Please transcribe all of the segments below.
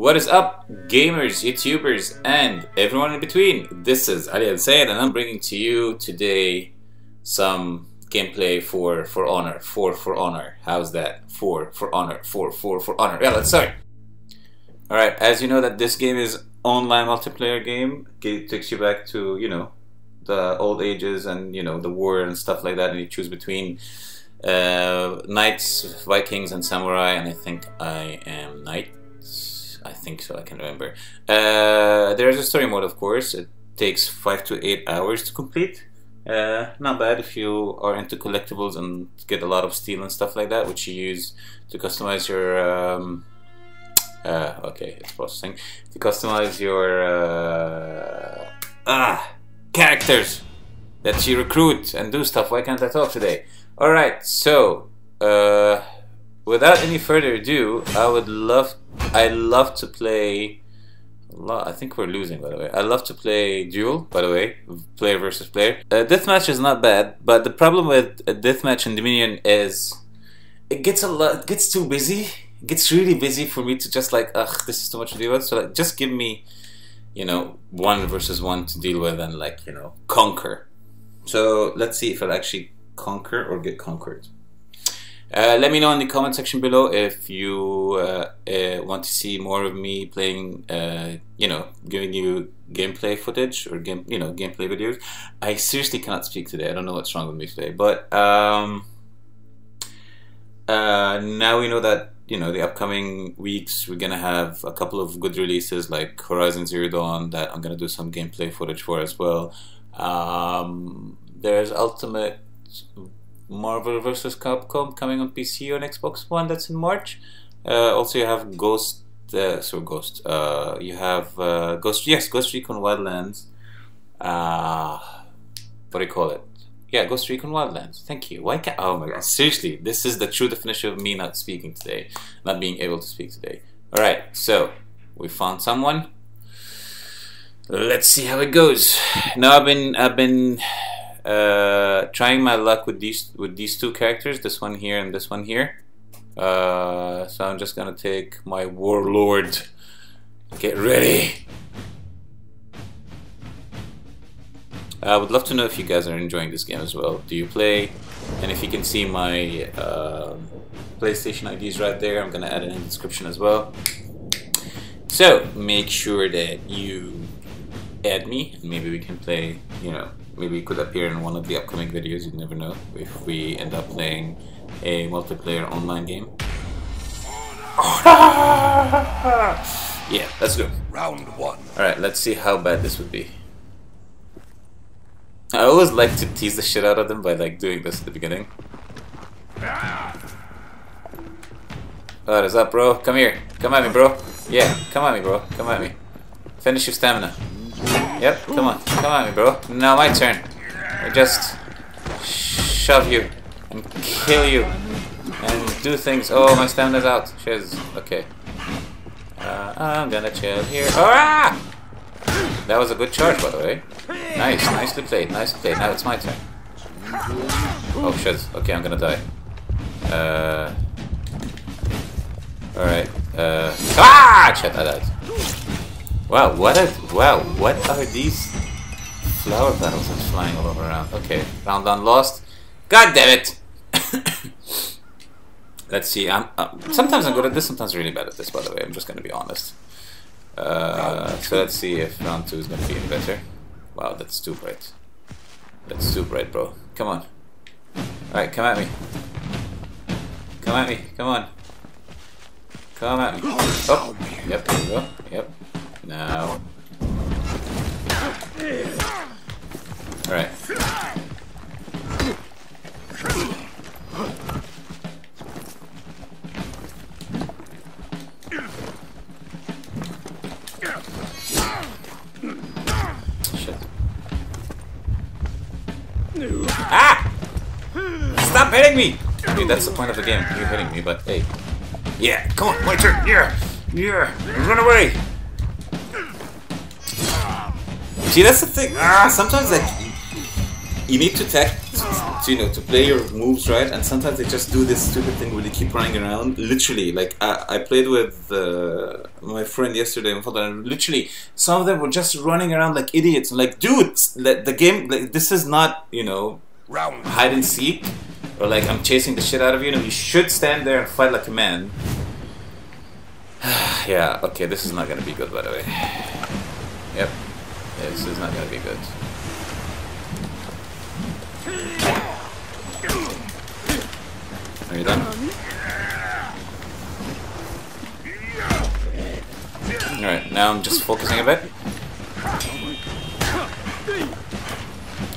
What is up, gamers, YouTubers, and everyone in between? This is Ali Al Sayed, and I'm bringing to you today some gameplay for For Honor. How's that? For Honor. Yeah, let's start. All right, as you know that this game is online multiplayer game. It takes you back to, you know, the old ages and, you know, the war and stuff like that, and you choose between knights, Vikings, and samurai, and I think I am knight. I think so, I can remember. There is a story mode, of course. It takes 5 to 8 hours to complete. Not bad if you are into collectibles and get a lot of steel and stuff like that, which you use to customize your... okay, it's processing. To customize your... characters that you recruit and do stuff. Why can't I talk today? Alright, so... without any further ado, I love to play. I think we're losing, by the way. I love to play duel, by the way, player versus player. Deathmatch is not bad, but the problem with deathmatch in Dominion is it gets too busy. It gets really busy for me to just like, ugh, this is too much to deal with. So like, just give me, you know, 1v1 to deal with and like, you know, conquer. So let's see if I'll actually conquer or get conquered. Let me know in the comment section below if you want to see more of me playing, you know, giving you gameplay footage or gameplay videos. I seriously cannot speak today. I don't know what's wrong with me today. But now we know that, you know, the upcoming weeks we're gonna have a couple of good releases like Horizon Zero Dawn that I'm gonna do some gameplay footage for as well. There's Ultimate. Marvel vs. Capcom coming on PC on Xbox One. That's in March. Also, you have Ghost Recon Wildlands. What do you call it? Yeah, Ghost Recon Wildlands. Thank you. Why can't? Oh my God! Seriously, this is the true definition of me not speaking today, not being able to speak today. All right, so we found someone. Let's see how it goes. Now I've been trying my luck with these two characters, this one here and this one here. So I'm just gonna take my warlord. Get ready. I would love to know if you guys are enjoying this game as well. Do you play? And if you can see my PlayStation IDs right there, I'm gonna add it in the description as well. So make sure that you add me, and maybe we can play, you know, maybe it could appear in one of the upcoming videos, you'd never know, if we end up playing a multiplayer online game. Yeah, let's go. Round one. Alright, let's see how bad this would be. I always like to tease the shit out of them by like doing this at the beginning. What is up, bro? Come here. Come at me, bro. Yeah, come at me, bro. Come at me. Finish your stamina. Yep, come on. Come on, me, bro. Now my turn. I just shove you and kill you and do things. Oh, my stamina's out. Shiz. Okay. I'm gonna chill here. Ah! That was a good charge, by the way. Nice. Nicely played. Nicely played. Now it's my turn. Oh, shiz. Okay, I'm gonna die. Alright. Ah! Shit, I died. Wow, what are these flower petals that's flying all over around? Okay, round one lost. God damn it! Let's see. Sometimes I'm good at this, sometimes really bad at this. By the way, I'm just gonna be honest. So let's see if round two is gonna be any better. Wow, that's too bright. That's too bright, bro. Come on. All right, come at me. Come at me. Come on. Come at me. Oh, yep. There we go. Yep. No. Alright. Shit. Ah! Stop hitting me! Dude, that's the point of the game. You're hitting me, but hey. Yeah, come on, my turn! Yeah! Yeah! Run away! See, that's the thing. Sometimes like you need to to, you know, to play your moves right, and sometimes they just do this stupid thing where they keep running around. Literally, like I played with my friend yesterday, and literally some of them were just running around like idiots. Like, dude, the game, like, this is not, you know, hide and seek, or like I'm chasing the shit out of you, and you should stand there and fight like a man. Yeah, okay, this is not gonna be good, by the way. Yep, this is not gonna be good. Are you done? Alright, now I'm just focusing a bit.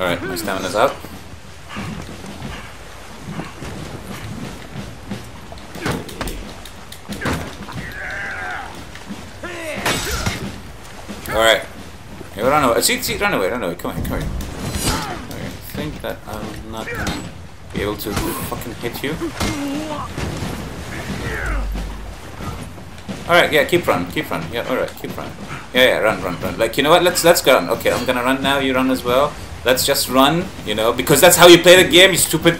Alright, my stamina's up. Alright. Hey, run away. See, run away, run away. Come here, come here. Okay, I think that I'm not gonna be able to fucking hit you. Alright, yeah, keep running, yeah, alright, keep running. Yeah, yeah, run, run, run. Like, you know what, let's go on. Okay, I'm gonna run now, you run as well. Let's just run, you know, because that's how you play the game, you stupid.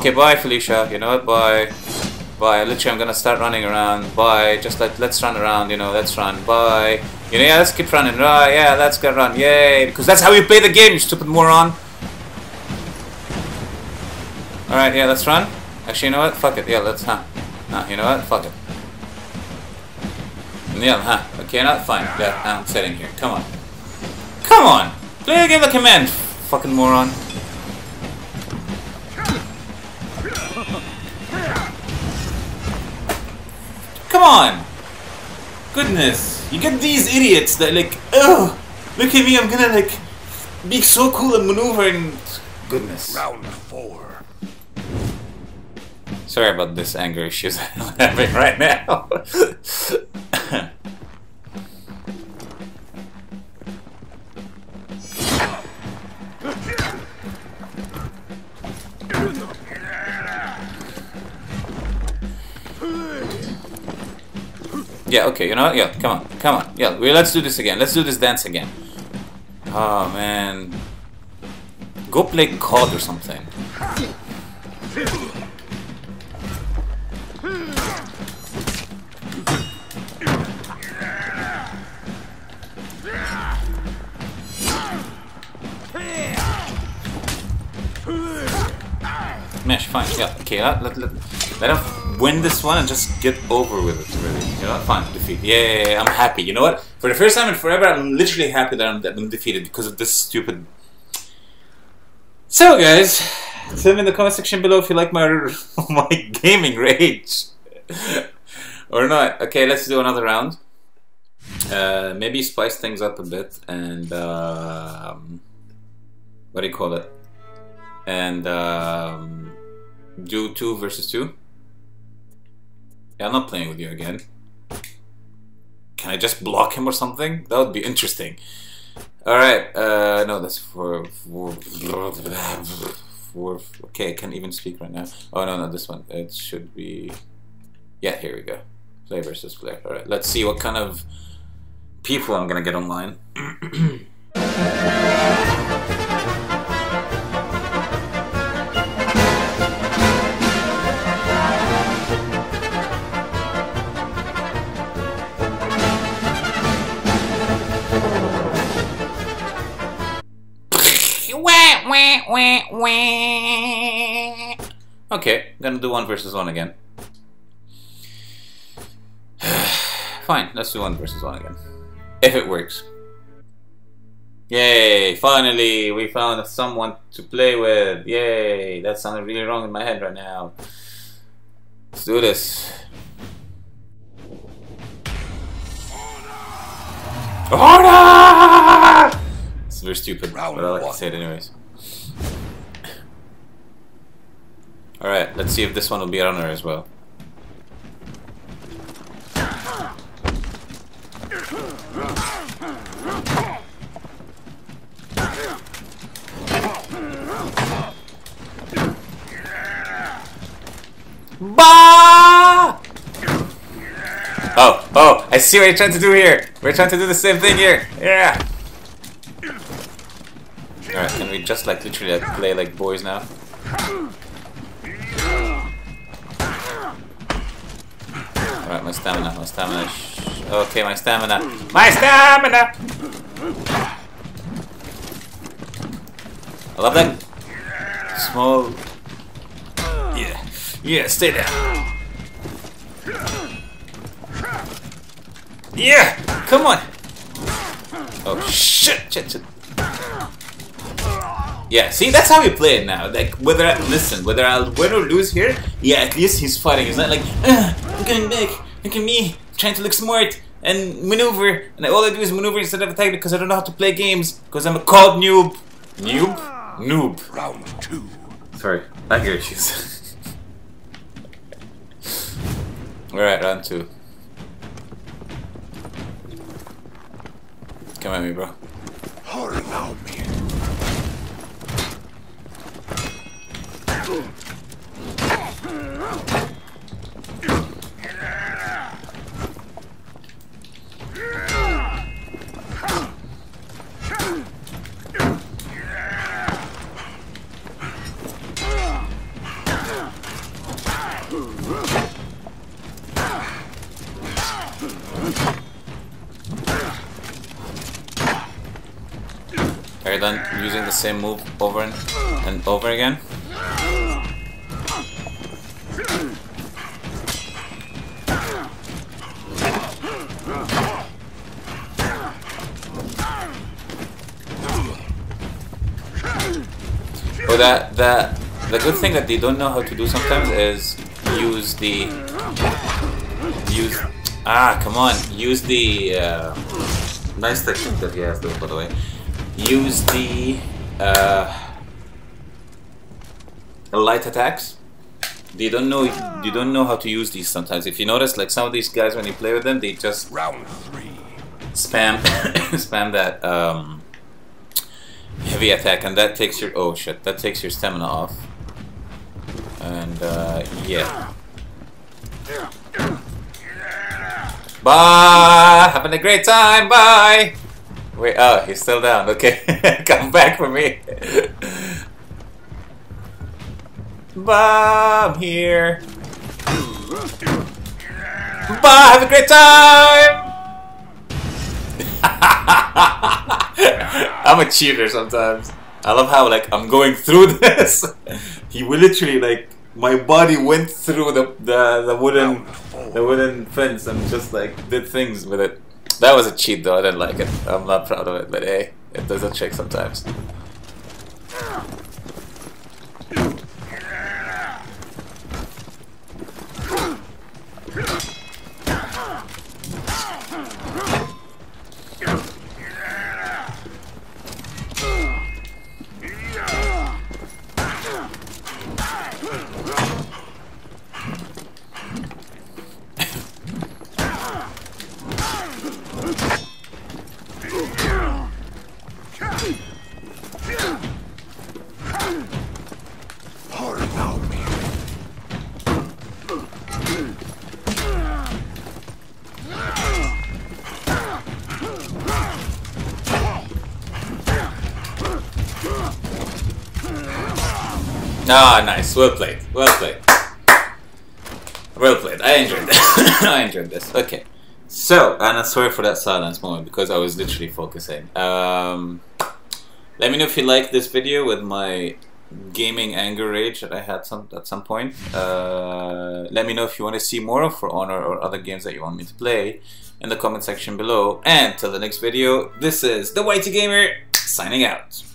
Okay, bye Felicia, you know what, bye. Bye, literally I'm gonna start running around, bye, just let's run around, you know, let's run, bye. You know, yeah, let's keep running, right, yeah, let's go run, yay, because that's how you play the game, you stupid moron. Alright, yeah, let's run. Actually, you know what, fuck it, yeah, let's, you know what, fuck it. Yeah, okay, not fine, yeah, I'm sitting here, come on. Come on, play the game like a man, fucking moron. Come on! Goodness, you get these idiots that like, oh, look at me, I'm gonna like be so cool and maneuver and goodness. Round 4. Sorry about this anger issues I'm having right now. Yeah, okay, you know what? Yeah, come on, come on. Yeah, let's do this again. Let's do this dance again. Oh, man. Go play COD or something. Mesh, fine. Yeah, okay, let him win this one and just get over with it, really. You know, fine, defeat. Yay, I'm happy. You know what? For the first time in forever, I'm literally happy that I'm defeated because of this stupid... So, guys, tell me in the comment section below if you like my gaming rage. Or not. Okay, let's do another round. Maybe spice things up a bit and... what do you call it? And... do 2 versus 2. Yeah, I'm not playing with you again. Can I just block him or something? That would be interesting. Alright, no, that's for okay, I can't even speak right now. Oh, no, no, this one. It should be... Yeah, here we go. Play versus player. Alright, let's see what kind of people I'm gonna get online. Okay, gonna do 1 versus 1 again. Fine, let's do 1 versus 1 again. If it works. Yay, finally we found someone to play with. Yay, that sounded really wrong in my head right now. Let's do this. Honor! It's very stupid, but I like to say it anyways. Alright, let's see if this one will be a runner as well. Bah! Oh, oh, I I see what you're trying to do here. We're trying to do the same thing here. Yeah. Alright, can we just like literally like, play like boys now? Alright, my stamina. Okay, my stamina! I love that small. Yeah, yeah, stay there. Yeah, come on. Oh shit. Yeah, see, that's how we play it now. Like, whether I'll win or lose here, yeah, at least he's fighting. It's not like, I'm going back, look at me, trying to look smart and maneuver, and all I do is maneuver instead of attack because I don't know how to play games because I'm a cold noob. Noob. Round two. Sorry, I hear issues. Alright, round two. Come at me, bro. Hurry now, man. Are you done using the same move over and over again? Oh, the good thing that they don't know how to do sometimes is use the nice technique that he has though, by the way. Use the light attacks. You don't know how to use these sometimes. If you notice, like some of these guys when you play with them, they just spam that heavy attack, and that takes your that takes your stamina off. And yeah. Bye. Having a great time. Bye. Wait. Oh, he's still down. Okay. Come back for me. Bye. I'm here. Bye. Have a great time. I'm a cheater sometimes. I love how like I'm going through this. He will literally like my body went through the wooden fence and just like did things with it. That was a cheat though. I didn't like it. I'm not proud of it, but hey, it does a trick sometimes. Ah, nice. Well played. Well played. Well played. I enjoyed that. I enjoyed this. Okay. So, and I swear for that silence moment because I was literally focusing. Let me know if you liked this video with my gaming anger rage that I had at some point. Let me know if you want to see more of For Honor or other games that you want me to play in the comment section below. And till the next video, this is the Whitey Gamer signing out.